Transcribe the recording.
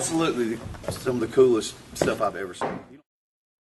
absolutely some of the coolest stuff I've ever seen.